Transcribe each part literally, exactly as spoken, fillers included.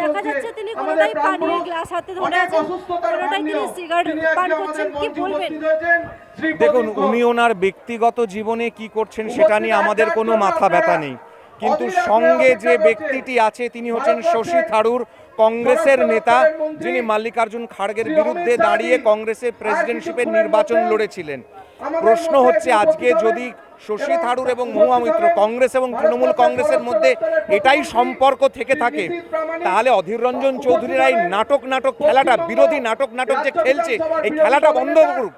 দেখা যাচ্ছে তিনি কোনোটাই পানির গ্লাস হাতে ধরে আছেন, কোনোটাই তিনি সিগারেট পান করছেন। কি বলবেন? দেখুন, উনি ওনার ব্যক্তিগত জীবনে কি করছেন সেটা নিয়ে আমাদের কোনো মাথা ব্যথা নেই, কিন্তু সঙ্গে যে ব্যক্তিটি আছে তিনি হচ্ছেন শশী থারুর, কংগ্রেসের নেতা, যিনি মাল্লিকার্জুন খাড়গের বিরুদ্ধে দাঁড়িয়ে কংগ্রেসের প্রেসিডেন্টশিপের নির্বাচন লড়েছিলেন। প্রশ্ন হচ্ছে, আজকে যদি শশী থারুর এবং মহুয়া মিত্র, কংগ্রেস এবং তৃণমূল কংগ্রেসের মধ্যে এটাই সম্পর্ক থেকে থাকে, তাহলে অধীর রঞ্জন চৌধুরীর এই নাটক নাটক খেলাটা, বিরোধী নাটক নাটক যে খেলছে, এই খেলাটা বন্ধ করুক।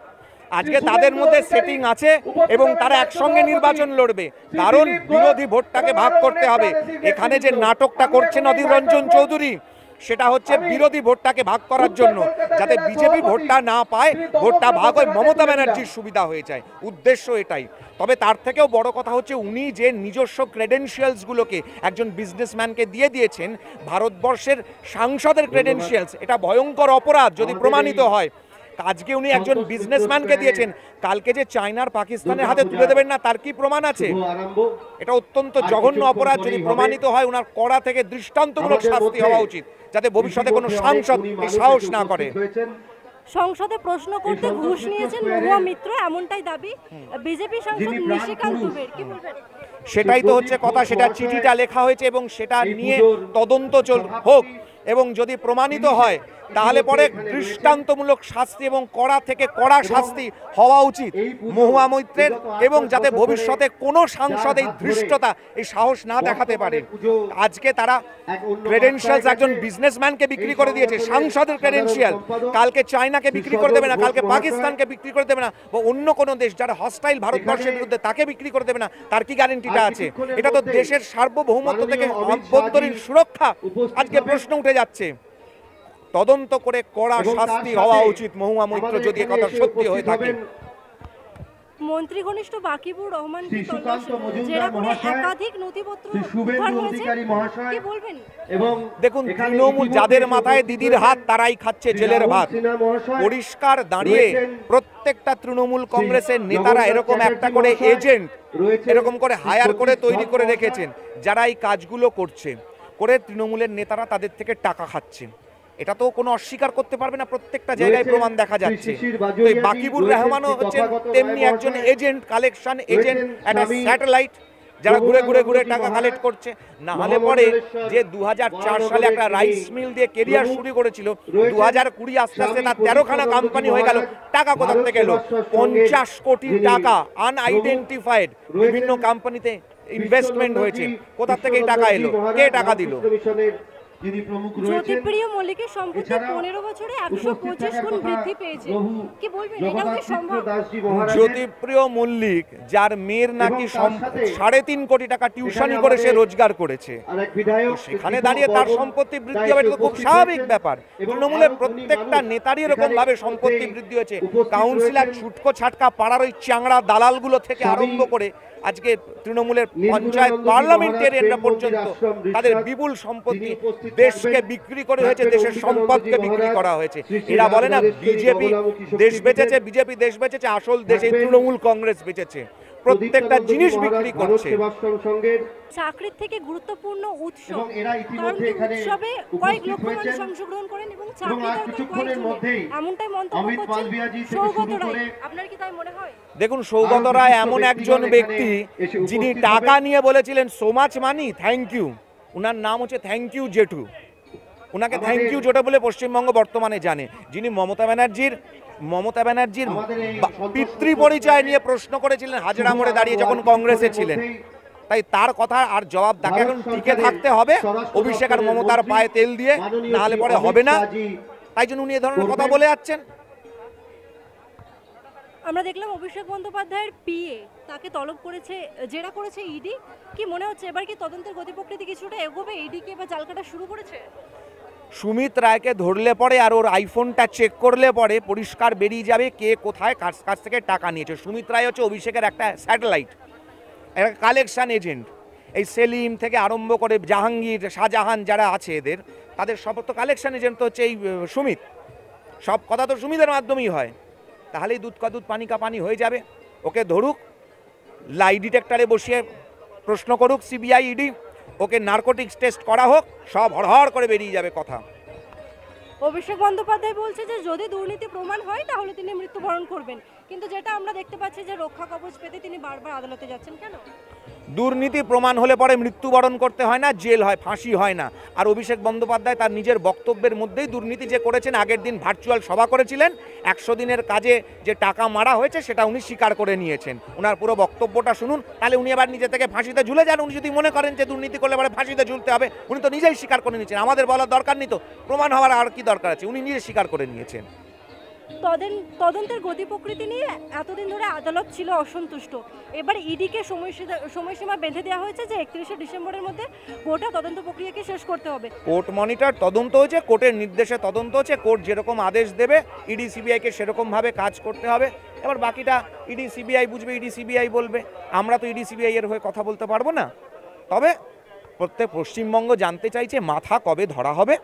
আজকে তাদের মধ্যে সেটিং আছে এবং তারা একসঙ্গে নির্বাচন লড়বে, কারণ বিরোধী ভোটটাকে ভাগ করতে হবে। এখানে যে নাটকটা করছেন অধীর রঞ্জন চৌধুরী, সেটা হচ্ছে বিরোধী ভোটটাকে ভাগ করার জন্য, যাতে বিজেপি ভোটটা না পায়, ভোটটা ভাগ হয় মমতা ব্যানার্জির সুবিধা হয়ে যায়, উদ্দেশ্য এটাই। তবে তার থেকেও বড় কথা হচ্ছে, উনি যে নিজস্ব ক্রেডেনশিয়ালসগুলোকে একজন বিজনেসম্যানকে দিয়ে দিয়েছেন, ভারতবর্ষের সাংসদের ক্রেডেনশিয়ালস, এটা ভয়ঙ্কর অপরাধ যদি প্রমাণিত হয়। আজকে উনি একজন বিজনেসম্যানকে দিয়েছেন, কালকে যে চায়নার পাকিস্তানের হাতে তুলে দেবেন না, তার কি প্রমাণ আছে? এটা অত্যন্ত জঘন্য অপরাধ, যদি প্রমাণিত হয় ওনার কড়া থেকে দৃষ্টান্তমূলক শাস্তি হওয়া উচিত, যাতে ভবিষ্যতে কোনো সাংসদ সাহস না করে। সংসদে প্রশ্ন করতে ঘুষ নিয়েছেন মহুয়া মিত্র, এমনটাই দাবি বিজেপি সাংসদ নিশিকান্ত দুবের। কি বলবেন? সেটাই তো হচ্ছে কথা, সেটা চিঠিটা লেখা হয়েছে এবং সেটা নিয়ে তদন্ত চল হোক, এবং যদি প্রমাণিত হয় তাহলে পরে দৃষ্টান্তমূলক শাস্তি এবং কড়া থেকে কড়া শাস্তি হওয়া উচিত মহুয়া মৈত্রের, এবং যাতে ভবিষ্যতে কোনো সাংসদ এই ধৃষ্টতা, এই সাহস না দেখাতে পারে। আজকে তারা ক্রেডেনশিয়ালস একজন বিজনেসম্যানকে বিক্রি করে দিয়েছে, সাংসদের ক্রেডেনশিয়াল, কালকে চায়নাকে বিক্রি করে দেবে না, কালকে পাকিস্তানকে বিক্রি করে দেবে না, বা অন্য কোনো দেশ যারা হস্টাইল ভারতবর্ষের বিরুদ্ধে, তাকে বিক্রি করে দেবে না, তার কি গ্যারেন্টিটা আছে? এটা তো দেশের সার্বভৌমত্ব থেকে অভ্যন্তরীণ সুরক্ষা আজকে প্রশ্ন উঠে যাচ্ছে। তদন্ত করে কড়া শাস্তি হওয়া উচিত মহুয়া মৈত্র, যদি এই কথা সত্যি হয়ে থাকে। মন্ত্রী ঘনিষ্ঠ বাকিবুর রহমান কি একাধিক নথিপত্র উদ্ধার হয়েছে, কি বলবেন? এবং দেখুন, তৃণমূল, যাদের মাথায় দিদির হাত, তারাই খাচ্ছে জেলের ভাত। পরিষ্কার দাঁড়িয়ে প্রত্যেকটা তৃণমূল কংগ্রেসের নেতারা এরকম একটা করে এজেন্ট, এরকম করে হায়ার করে তৈরি করে রেখেছেন, যারা এই কাজগুলো করছে, করে তৃণমূলের নেতারা তাদের থেকে টাকা খাচ্ছে। এটা তো কোনো অস্বীকার করতে পারবে না, প্রত্যেকটা জায়গায় প্রমাণ দেখা যাচ্ছে। তো বাকিবুর রহমানও হচ্ছেন তেমনি একজন এজেন্ট, কালেকশন এজেন্ট, একটা স্যাটেলাইট, যারা ঘুরে ঘুরে ঘুরে টাকা কালেক্ট করছে। না হলে পরে যে দু সালে একটা রাইস মিল দিয়ে কেরিয়ার শুরু করেছিল, দু হাজার কুড়ি আস্তে আস্তে তার তেরোখানা কোম্পানি হয়ে গেল। টাকা কোথা থেকে এলো? পঞ্চাশ কোটি টাকা আনআইডেন্টিফাইড বিভিন্ন কোম্পানিতে ইনভেস্টমেন্ট হয়েছে। কোথা থেকে টাকা এলো? কে টাকা দিল? জ্যোতিপ্রিয় মল্লিকের সম্পত্তি পনেরো বছরে একশো পঁচিশ গুণ বৃদ্ধি পেয়েছে, কি বলবেন? এটা কি সম্ভব? জ্যোতিপ্রিয় মল্লিক, যার মেয়ের নাকি সাড়ে তিন কোটি টাকা টিউশনি করে সে রোজগার করেছে, সেখানে দাঁড়িয়ে তার সম্পত্তি বৃদ্ধি হবে, এটা খুব স্বাভাবিক ব্যাপার। তৃণমূলের প্রত্যেকটা নেতারই এরকম ভাবে সম্পত্তি বৃদ্ধি হয়েছে। কাউন্সিলর ছুটকো ছাটকা পাড়ার ওই চাংড়া দালালগুলো থেকে আরম্ভ করে আজকে তৃণমূলের পঞ্চায়েত পার্লামেন্টারিয়ানরা পর্যন্ত তাদের বিপুল সম্পত্তি দেশকে বিক্রি করে হয়েছে, দেশের সম্পদকে বিক্রি করা হয়েছে। এরা বলে না বিজেপি দেশ বেঁচেছে, বিজেপি দেশ বেঁচেছে, আসল দেশে তৃণমূল কংগ্রেস বেঁচেছে, প্রত্যেকটা জিনিস বিক্রি করছে। চাকরির থেকে গুরুত্বপূর্ণ উৎসব, কারণ এই উৎসবে কয়েক লক্ষ মানুষ অংশগ্রহণ করেন এবং এমনটাই মন্তব্য করছেন সৌগত রায়। আপনার কি তাই মনে হয়? দেখুন, সৌগত রায় এমন একজন ব্যক্তি যিনি টাকা নিয়ে বলেছিলেন so much money, thank you. ওনার নাম হচ্ছে থ্যাংক ইউ জেঠু, ওনাকে থ্যাংক ইউ জেঠু বলে পশ্চিমবঙ্গ বর্তমানে জানে, যিনি মমতা ব্যানার্জির মমতা ব্যানার্জির পিতৃ পরিচয় নিয়ে প্রশ্ন করেছিলেন হাজরা মোড়ে দাঁড়িয়ে যখন কংগ্রেসে ছিলেন। তাই তার কথা আর জবাব তাকে এখন টিকে থাকতে হবে, অভিষেক আর মমতার পায়ে তেল দিয়ে, নাহলে পরে হবে না। তাই জন্য উনি এ ধরনের কথা বলে যাচ্ছেন। আমরা দেখলাম অভিষেক বন্দ্যোপাধ্যায়ের পিএ, তাকে তলব করেছে, জেরা করেছে ইডি। কি মনে হচ্ছে, এবার কি তদন্তের গতিপ্রকৃতি কিছুটা এগোবে? ইডিকে এবার জাল কাটা শুরু করেছে। সুমিত রায়কে ধরলে পরে আর ওর আইফোনটা চেক করলে পরে পরিষ্কার বেরিয়ে যাবে কে কোথায় কার কাছ থেকে টাকা নিয়েছে। সুমিত রায় হচ্ছে অভিষেকের একটা স্যাটেলাইট, একটা কালেকশান এজেন্ট। এই সেলিম থেকে আরম্ভ করে জাহাঙ্গীর, শাহজাহান যারা আছে, এদের তাদের সব তো কালেকশান এজেন্ট তো হচ্ছে এই সুমিত। সব কথা তো সুমিতের মাধ্যমেই হয়, তাহলেই দুধ কা দুধ পানি কা পানি হয়ে যাবে। ওকে ধরুক, লাই ডিটেক্টরে বসিয়ে প্রশ্ন করুক CBI ED, okay narcotics test करा होक सब हड़हड़ करे बेरिये जाबे कथा। অভিষেক বন্দ্যোপাধ্যায় বলছে যে যদি দুর্নীতি প্রমাণ হয় তাহলে তিনি মৃত্যুবরণ করবেন, কিন্তু যেটা আমরা দেখতে পাচ্ছি যে রক্ষা কবচ পেতে তিনি বারবার আদালতে যাচ্ছেন কেন? দুর্নীতি প্রমাণ হলে পরে মৃত্যুবরণ করতে হয় না, জেল হয়, ফাঁসি হয় না। আর অভিষেক বন্দ্যোপাধ্যায় তার নিজের বক্তব্যের মধ্যেই দুর্নীতি যে করেছেন, আগের দিন ভার্চুয়াল সভা করেছিলেন, একশো দিনের কাজে যে টাকা মারা হয়েছে সেটা উনি স্বীকার করে নিয়েছেন। ওনার পুরো বক্তব্যটা শুনুন, তাহলে উনি আবার নিজে থেকে ফাঁসিতে ঝুলে যান। উনি যদি মনে করেন যে দুর্নীতি করলে পরে ফাঁসিতে ঝুলতে হবে, উনি তো নিজেই স্বীকার করে নিয়েছেন, আমাদের বলার দরকার নেই। তো প্রমাণ হওয়ার আর কি দরকার আছে? উনি নিজে স্বীকার করে নিয়েছেন। তদন্তের গতি প্রকৃতি নিয়ে এতদিন ধরে আদালত ছিল অসন্তুষ্ট, এবার ইডিকে সময়সীমা বেঁধে দেওয়া হয়েছে যে একত্রিশে ডিসেম্বরের মধ্যে গোটা তদন্ত প্রক্রিয়াকে শেষ করতে হবে। কোর্ট মনিটর তদন্ত হয়েছে, কোর্টের নির্দেশে তদন্ত হচ্ছে, কোর্ট যেরকম আদেশ দেবে ইডি সিবিআইকে সেরকমভাবে কাজ করতে হবে। এবার বাকিটা ইডি সিবিআই বুঝবে, ইডি সিবিআই বলবে, আমরা তো ইডি সিবিআই এর হয়ে কথা বলতে পারবো না। তবে প্রত্যেক পশ্চিমবঙ্গ জানতে চাইছে মাথা কবে ধরা হবে,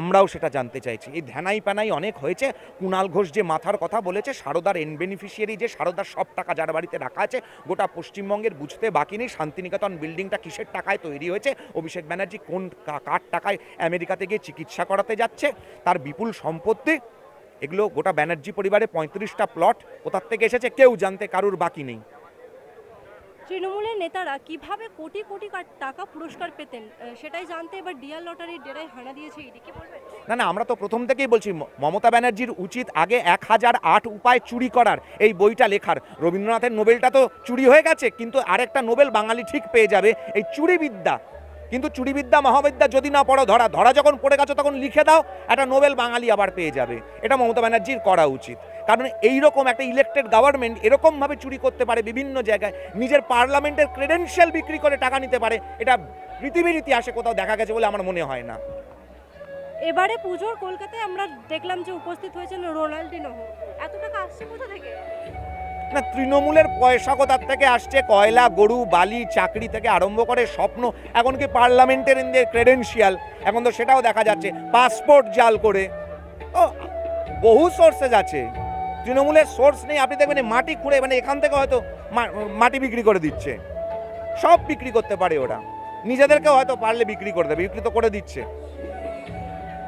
আমরাও সেটা জানতে চাইছি। এই ধ্যানাই প্যানাই অনেক হয়েছে। কুণাল ঘোষ যে মাথার কথা বলেছে, সারদার এন বেনিফিশিয়ারি যে সারদার সব টাকা যার বাড়িতে রাখা আছে, গোটা পশ্চিমবঙ্গের বুঝতে বাকি নেই শান্তিনিকেতন বিল্ডিংটা কিসের টাকায় তৈরি হয়েছে, অভিষেক ব্যানার্জি কোন কার টাকায় আমেরিকাতে গিয়ে চিকিৎসা করাতে যাচ্ছে, তার বিপুল সম্পত্তি, এগুলো গোটা ব্যানার্জি পরিবারে পঁয়ত্রিশটা প্লট কোথার থেকে এসেছে কেউ জানতে কারুর বাকি নেই। তৃণমূলের নেতারা কিভাবে কোটি কোটি টাকা পুরস্কার পেতেন সেটাই জানতে এবার ডিয়ার লটারির ডেরায় হানা দিয়েছে ইডি, কি বলবেন? না না, আমরা তো প্রথম থেকেই বলছি মমতা ব্যানার্জির উচিত আগে এক হাজার আট উপায় চুরি করার এই বইটা লেখার। রবীন্দ্রনাথের নোবেলটা তো চুরি হয়ে গেছে, কিন্তু আরেকটা নোবেল বাঙালি ঠিক পেয়ে যাবে। এই চুরিবিদ্যা, কিন্তু চুরিবিদ্যা মহাবিদ্যা যদি না পড়ো, ধরা ধরা যখন পড়ে গেছো তখন লিখে দাও, একটা নোবেল বাঙালি আবার পেয়ে যাবে। এটা মমতা ব্যানার্জির করা উচিত, কারণ এইরকম একটা ইলেকটেড গভর্নমেন্ট এরকমভাবে চুরি করতে পারে বিভিন্ন জায়গায়, নিজের পার্লামেন্টের ক্রেডেন্সিয়াল বিক্রি করে টাকা নিতে পারে, এটা পৃথিবীর ইতিহাসে কোথাও দেখা গেছে বলে আমার মনে হয় না। এবারে পুজোর কলকাতায় আমরা দেখলাম যে উপস্থিত হয়েছিল রোনাল্ডিনো, এত টাকা আসছে কোথা থেকে? না, তৃণমূলের পয়সা কোথার থেকে আসছে? কয়লা, গরু, বালি, চাকরি থেকে আরম্ভ করে স্বপ্ন, এখন কি পার্লামেন্টের ক্রেডেন্সিয়াল, এখন তো সেটাও দেখা যাচ্ছে, পাসপোর্ট জাল করে, ও বহু সোর্সেস আছে। তৃণমূলের সোর্স নেই, আপনি দেখবেন মাটি খুঁড়ে, মানে এখান থেকে হয়তো মাটি বিক্রি করে দিচ্ছে, সব বিক্রি করতে পারে ওরা, নিজেদেরকেও হয়তো পারলে বিক্রি করে দেবে, বিক্রি তো করে দিচ্ছে।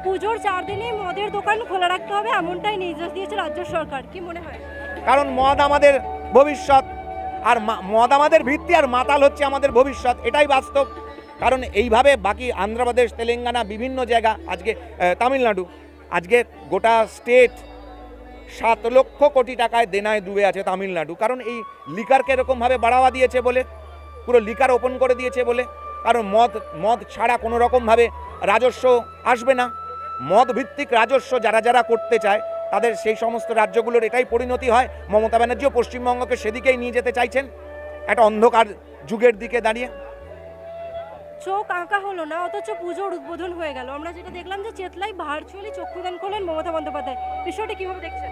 পুজোর চার দিনই মদের দোকান খোলা রাখতে হবে এমনটাই নির্দেশ দিয়েছে রাজ্য সরকার, কি মনে হয়? কারণ মদ আমাদের ভবিষ্যৎ, আর মদ আমাদের ভিত্তি, আর মাতাল হচ্ছে আমাদের ভবিষ্যৎ, এটাই বাস্তব। কারণ এইভাবে বাকি আন্ধ্রপ্রদেশ, তেলেঙ্গানা, বিভিন্ন জায়গা, আজকে তামিলনাড়ু, আজকে গোটা স্টেট সাত লক্ষ কোটি টাকায় দেনায় ডুবে আছে তামিলনাড়ু, কারণ এই লিকারকে এরকমভাবে বাড়াওয়া দিয়েছে বলে, পুরো লিকার ওপেন করে দিয়েছে বলে। কারণ মদ মদ ছাড়া কোনো রকমভাবে রাজস্ব আসবে না, মদ ভিত্তিক রাজস্ব যারা যারা করতে চায় তাদের সেই সমস্ত রাজ্যগুলোর এটাই পরিণতি হয়। মমতা ব্যানার্জিও পশ্চিমবঙ্গকে সেদিকেই নিয়ে যেতে চাইছেন, একটা অন্ধকার যুগের দিকে দাঁড়িয়ে। চোখ আঁকা হলো না, অথচ পুজোর উদ্বোধন হয়ে গেল, আমরা যেটা দেখলাম যে চেতলায় ভার্চুয়ালি চক্ষুদান করলেন মমতা বন্দ্যোপাধ্যায়, বিষয়টা কিভাবে দেখছেন?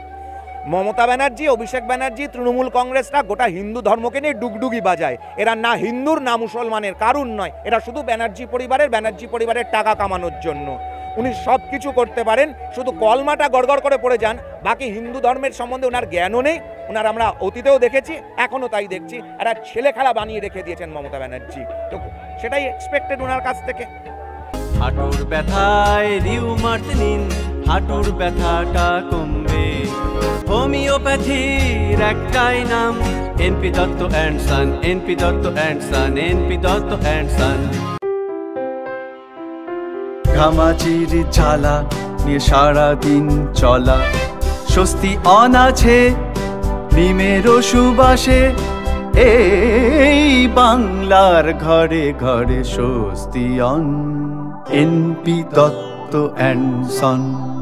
মমতা ব্যানার্জি, অভিষেক ব্যানার্জি, তৃণমূল কংগ্রেসরা গোটা হিন্দু ধর্মকে নিয়ে ডুগডুগি বাজায়, এরা না হিন্দুর না মুসলমানের কারুর নয়, এরা শুধু ব্যানার্জি পরিবারের ব্যানার্জি পরিবারের টাকা কামানোর জন্য। উনি সব কিছু করতে পারেন, শুধু কলমাটা গড়গড় করে পড়ে যান, বাকি হিন্দু ধর্মের সম্বন্ধে ওনার জ্ঞানও নেই, ওনার আমরা অতীতেও দেখেছি এখনও তাই দেখছি, একটা ছেলে খেলা বানিয়ে রেখে দিয়েছেন মমতা ব্যানার্জি, তো সেটাই এক্সপেক্টেড ওনার কাছ থেকে। হাঁটুর ব্যথায় রিউমাটনিন, হাঁটুর ব্যথাটা কমবে, হোমিওপ্যাথির একটাই নাম NP Dutta and son, NP Dutta and son, NP Dutta and son. ঘামাচির ঝালা নিয়ে সারাদিন চলা, স্বস্তি অনাছে নিমের সুবাসে, এই বাংলার ঘরে ঘরে স্বস্তি অন, এনপি দত্ত অ্যান্ড সন।